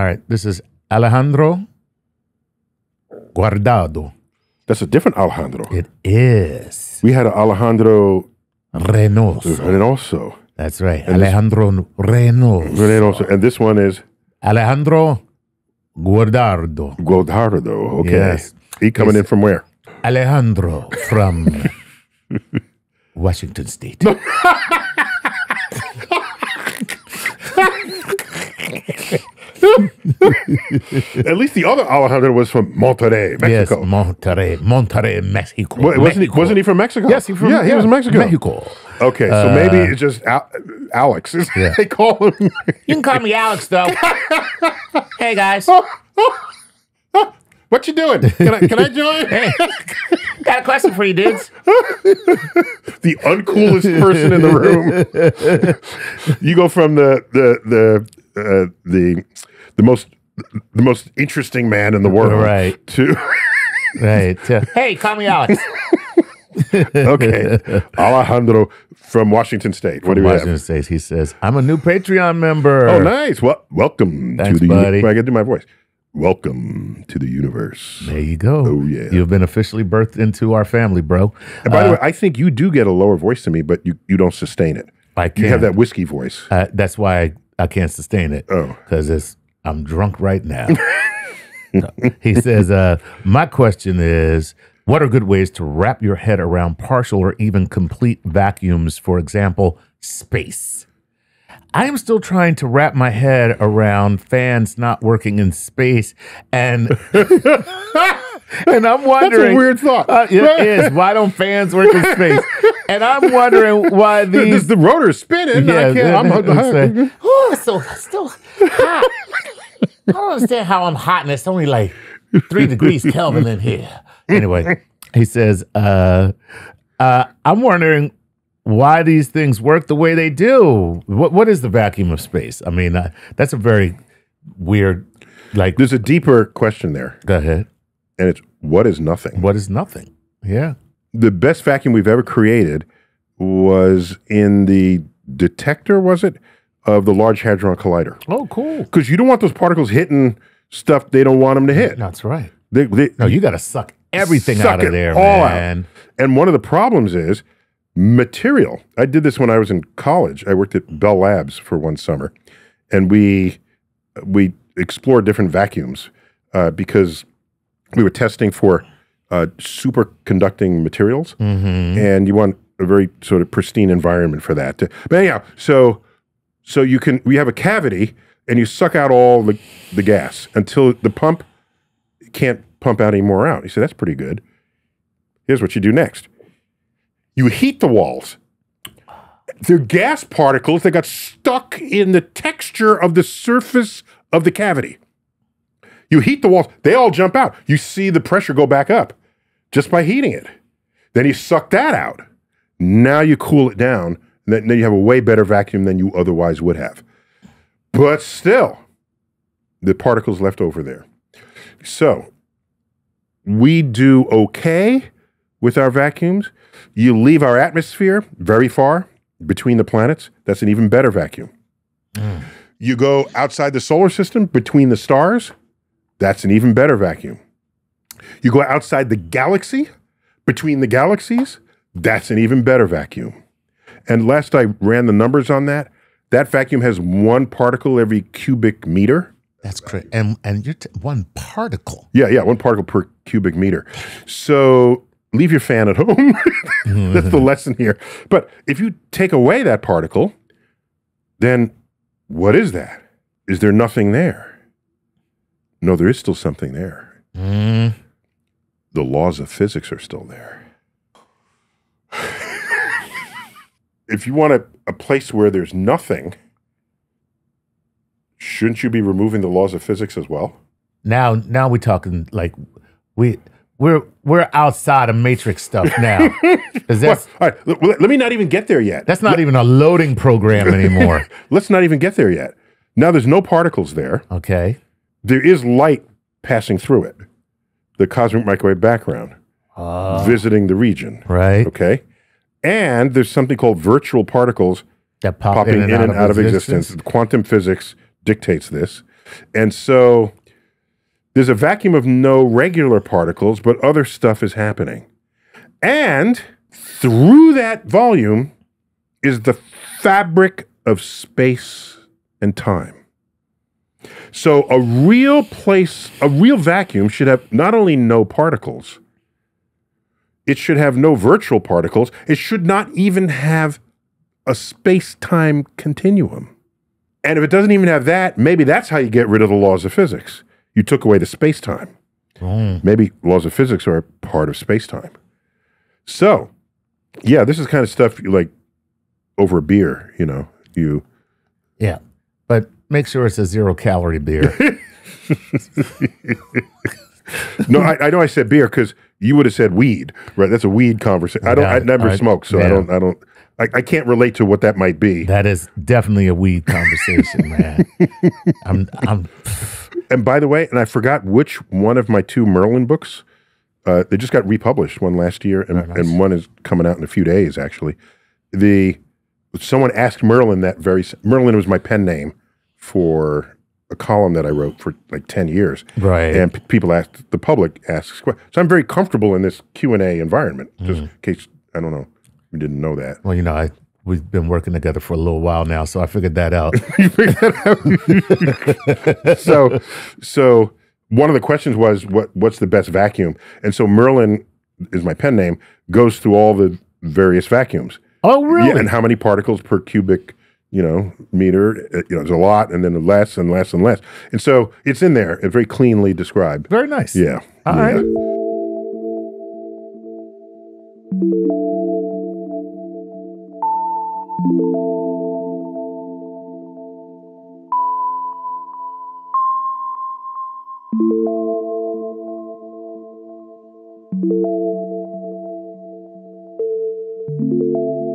All right, this is Alejandro Guardado. That's a different Alejandro. It is. We had an Alejandro Reynoso. Reynoso. That's right. And Alejandro Reynoso. Reynoso. And this one is? Alejandro Guardado. Guardado. Okay. Yes. He coming in from where? Alejandro from Washington State. At least the other Alejandro was from Monterrey, Mexico. Yes, Monterrey, Mexico. Well, wasn't he from Mexico? Yes, he was from Mexico. Mexico. Okay, so maybe it's just Alex. Yeah. They call him. You can call me Alex, though. Hey, guys. What you doing? Can I join? Hey, got a question for you, dudes. The uncoolest person in the room. You go from the most interesting man in the world, right? To right. Hey, call me Alex. Okay, Alejandro from Washington State. What do you have? Washington State. He says, "I'm a new Patreon member." Oh, nice. Well, welcome. Thanks, to the buddy. I get to do my voice. Welcome to the universe. There you go. Oh, yeah. You've been officially birthed into our family, bro. And by the way, I think you do get a lower voice than me, but you don't sustain it. I can't. You have that whiskey voice. That's why I can't sustain it. Oh. Because I'm drunk right now. He says, my question is, what are good ways to wrap your head around partial or even complete vacuums? For example, space. I am still trying to wrap my head around fans not working in space, and and I'm wondering. That's a weird thought. It is. Why don't fans work in space? And I'm wondering why these the rotor's spinning. Yeah, I'm oh, it's still hot. I don't understand how I'm hot, and it's only like 3 degrees Kelvin in here. Anyway, he says, I'm wondering why these things work the way they do. What is the vacuum of space? I mean, that's a very weird, like... There's a deeper question there. Go ahead. And it's, what is nothing? What is nothing? Yeah. The best vacuum we've ever created was in the detector, was it? Of the Large Hadron Collider. Oh, cool. Because you don't want those particles hitting stuff they don't want them to hit. That's right. No, you got to suck everything out of there, man. And one of the problems is... material. I did this when I was in college. I worked at Bell Labs for one summer, and we explored different vacuums because we were testing for superconducting materials, and you want a very sort of pristine environment for that. But anyhow, so you can we have a cavity, and you suck out all the gas until the pump can't pump out any more out. You say that's pretty good. Here's what you do next. You heat the walls. They're gas particles that got stuck in the texture of the surface of the cavity. You heat the walls. They all jump out. You see the pressure go back up just by heating it. Then you suck that out. Now you cool it down. And then you have a way better vacuum than you otherwise would have. But still, the particles left over there. So we do okay with our vacuums. You leave our atmosphere very far between the planets. That's an even better vacuum. Mm. You go outside the solar system between the stars. That's an even better vacuum. You go outside the galaxy between the galaxies. That's an even better vacuum. And last I ran the numbers on that, that vacuum has one particle every cubic meter. That's correct. And you're one particle. Yeah, one particle per cubic meter. So... leave your fan at home. That's the lesson here. But if you take away that particle, then what is that? Is there nothing there? No, there is still something there. Mm. The laws of physics are still there. If you want a place where there's nothing, shouldn't you be removing the laws of physics as well? Now we're talking like We're outside of matrix stuff now. Well, all right, let me not even get there yet. That's not even a loading program anymore. Let's not even get there yet. Now there's no particles there. Okay. There is light passing through it. The cosmic microwave background. Visiting the region. Right. Okay. And there's something called virtual particles that popping in and out of existence. Quantum physics dictates this. And so there's a vacuum of no regular particles, but other stuff is happening. And through that volume is the fabric of space and time. So a real place, a real vacuum should have not only no particles, it should have no virtual particles, it should not even have a space-time continuum. And if it doesn't even have that, maybe that's how you get rid of the laws of physics. You took away the space-time. Oh. Maybe laws of physics are a part of space-time. So, yeah, this is kind of stuff you like over a beer, you know. Yeah, but make sure it's a zero-calorie beer. No, I know I said beer because you would have said weed, right? That's a weed conversation. I never smoke, so yeah. I can't relate to what that might be. That is definitely a weed conversation, man. And by the way, and I forgot which one of my two Merlin books. They just got republished, one last year, and, and one is coming out in a few days. Actually, someone asked Merlin that very. Merlin was my pen name for a column that I wrote for like 10 years. Right. And people asked, the public asks questions. So I'm very comfortable in this Q&A environment, just in case, I don't know, we didn't know that. Well, you know, we've been working together for a little while now, so I figured that out. You figured that out? So one of the questions was, what's the best vacuum? And so Merlin is my pen name, goes through all the various vacuums. Oh, really? Yeah, and how many particles per cubic meter, there's a lot, and then less and less and less. And so it's in there, it's very cleanly described. Very nice. Yeah. All right.